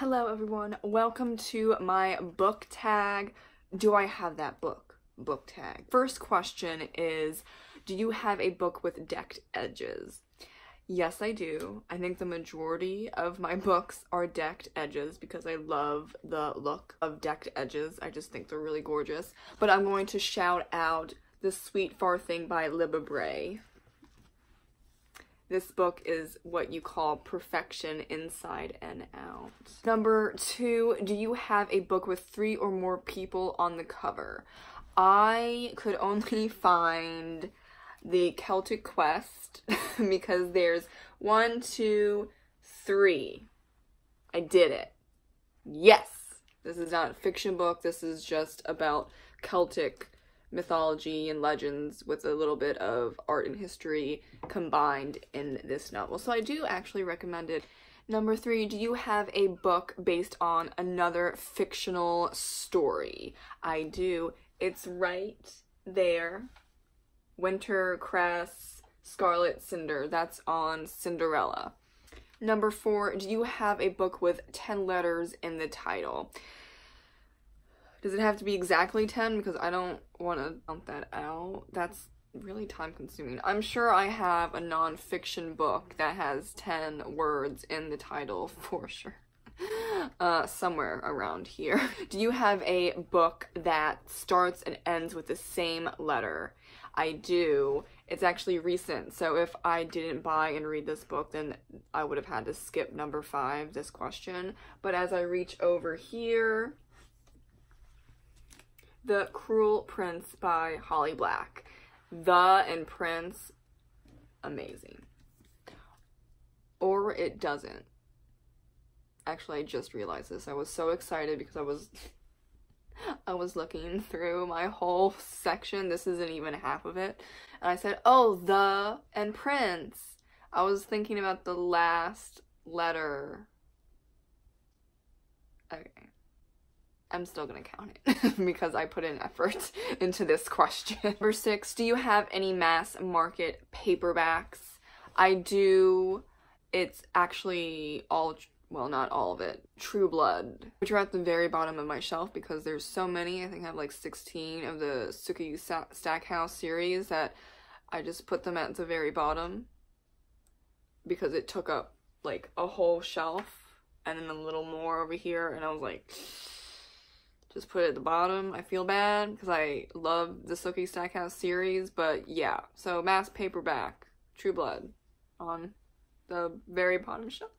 Hello everyone, welcome to my book tag. Do I have that book tag? First question is, do you have a book with decked edges? Yes, I do. I think the majority of my books are decked edges because I love the look of decked edges. I just think they're really gorgeous. But I'm going to shout out The Sweet Far Thing by Libba Bray. This book is what you call perfection inside and out. Number two, do you have a book with three or more people on the cover? I could only find the Celtic Quest because there's 1, 2, 3. I did it. Yes! This is not a fiction book. This is just about Celtic mythology and legends with a little bit of art and history combined in this novel. So I do actually recommend it. Number three, do you have a book based on another fictional story? I do. It's right there. Wintercress Scarlet Cinder. That's on Cinderella. Number four, do you have a book with 10 letters in the title? Does it have to be exactly 10? Because I don't want to dump that out. That's really time consuming. I'm sure I have a non-fiction book that has 10 words in the title for sure. Somewhere around here. Do you have a book that starts and ends with the same letter? I do. It's actually recent, so if I didn't buy and read this book, then I would have had to skip number 5, this question. But as I reach over here, The Cruel Prince by Holly Black. The and Prince, amazing. Or it doesn't. Actually, I just realized this. I was so excited because I was looking through my whole section. This isn't even half of it. And I said, oh, The and Prince. I was thinking about the last letter. Okay. I'm still gonna count it because I put in effort into this question. Number 6, do you have any mass market paperbacks? I do. It's actually all, well, not all of it, True Blood, which are at the very bottom of my shelf because there's so many. I think I have like 16 of the Sookie Stackhouse series that I just put them at the very bottom because it took up like a whole shelf and then a little more over here, and I was like, just put it at the bottom. I feel bad because I love the Sookie Stackhouse series, but yeah. So mass paperback, True Blood, on the very bottom shelf.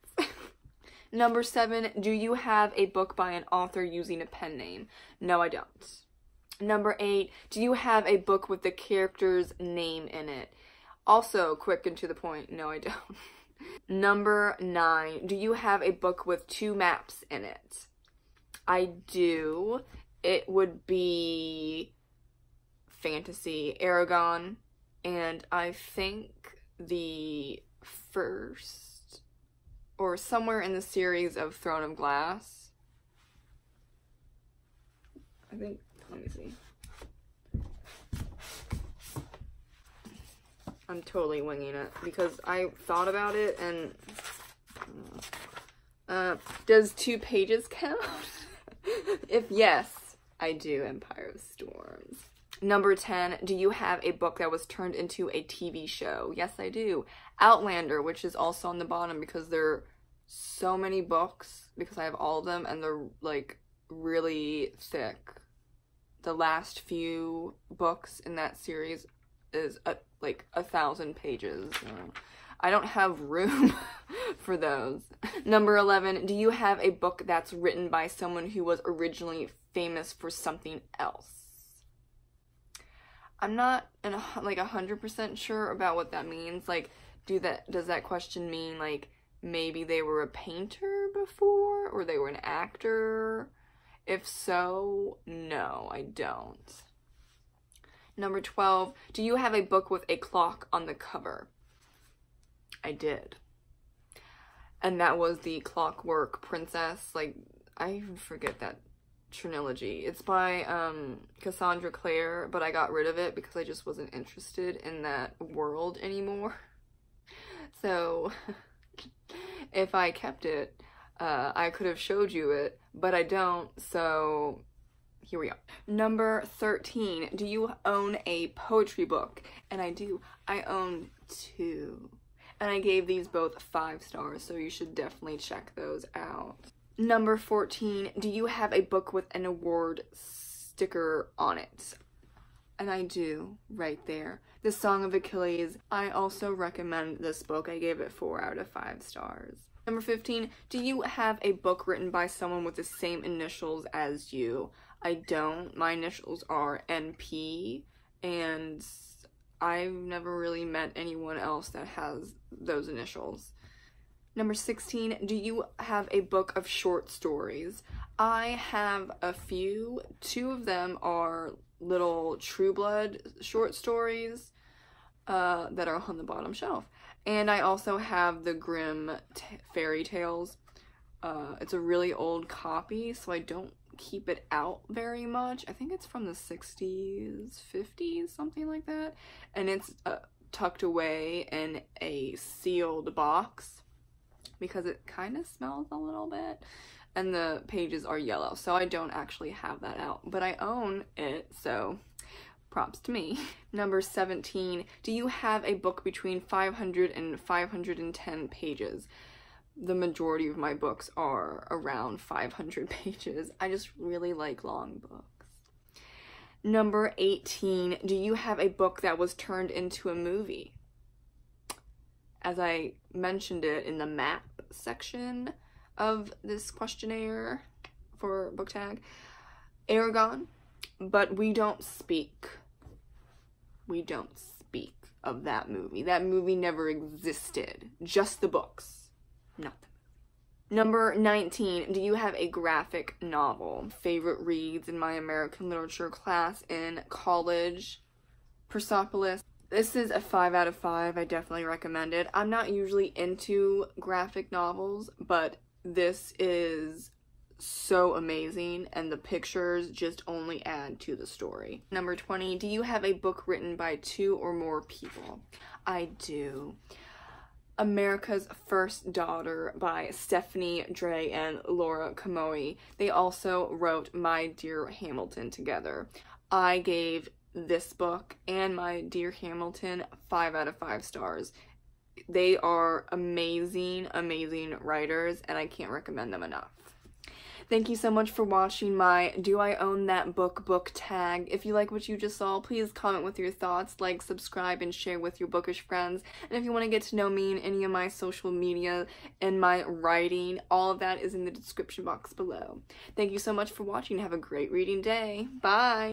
Number 7, do you have a book by an author using a pen name? No, I don't. Number 8, do you have a book with the character's name in it? Also, quick and to the point, no, I don't. Number 9, do you have a book with 2 maps in it? I do. It would be fantasy, Eragon, and I think the first, or somewhere in the series of Throne of Glass. I think, let me see. I'm totally winging it because I thought about it and, does 2 pages count? If yes, I do. Empire of Storms. Number 10, do you have a book that was turned into a TV show? Yes, I do. Outlander, which is also on the bottom because there are so many books, because I have all of them, and they're, like, really thick. The last few books in that series is, like, 1,000 pages. So I don't have room for those. Number 11, do you have a book that's written by someone who was originally famous for something else? I'm not, like, 100% sure about what that means. Like, does that question mean, like, maybe they were a painter before? Or they were an actor? If so, no, I don't. Number 12, do you have a book with a clock on the cover? I did. And that was the Clockwork Princess. Like, I even forget that trilogy. It's by Cassandra Clare, but I got rid of it because I just wasn't interested in that world anymore. So if I kept it, I could have showed you it, but I don't, so here we are. Number 13, do you own a poetry book? And I do. I own 2. And I gave these both 5 stars, so you should definitely check those out. Number 14, do you have a book with an award sticker on it? And I do, right there. The Song of Achilles. I also recommend this book. I gave it 4 out of 5 stars. Number 15, do you have a book written by someone with the same initials as you? I don't. My initials are NP, and I've never really met anyone else that has those initials. Number 16, do you have a book of short stories? I have a few. 2 of them are little True Blood short stories that are on the bottom shelf. And I also have the Grimm fairy tales. It's a really old copy, so I don't keep it out very much. I think it's from the 60s, 50s, something like that. And it's tucked away in a sealed box because it kind of smells a little bit. And the pages are yellow, so I don't actually have that out. But I own it, so props to me. Number 17, do you have a book between 500 and 510 pages? The majority of my books are around 500 pages. I just really like long books. Number 18, do you have a book that was turned into a movie? As I mentioned it in the map section of this questionnaire for book tag, Eragon, but we don't speak. We don't speak of that movie. That movie never existed. Just the books, not the movie. Number 19, do you have a graphic novel? Favorite reads in my American literature class in college, Persepolis. This is a 5 out of 5. I definitely recommend it. I'm not usually into graphic novels, but this is so amazing, and the pictures just only add to the story. Number 20, do you have a book written by 2 or more people? I do. America's First Daughter by Stephanie Dray and Laura Kamoi. They also wrote My Dear Hamilton together. I gave this book and My Dear Hamilton 5 out of 5 stars. They are amazing, amazing writers, and I can't recommend them enough. Thank you so much for watching my Do I Own That Book tag. If you like what you just saw, please comment with your thoughts, like, subscribe, and share with your bookish friends. And if you want to get to know me and any of my social media and my writing, all of that is in the description box below. Thank you so much for watching. Have a great reading day. Bye!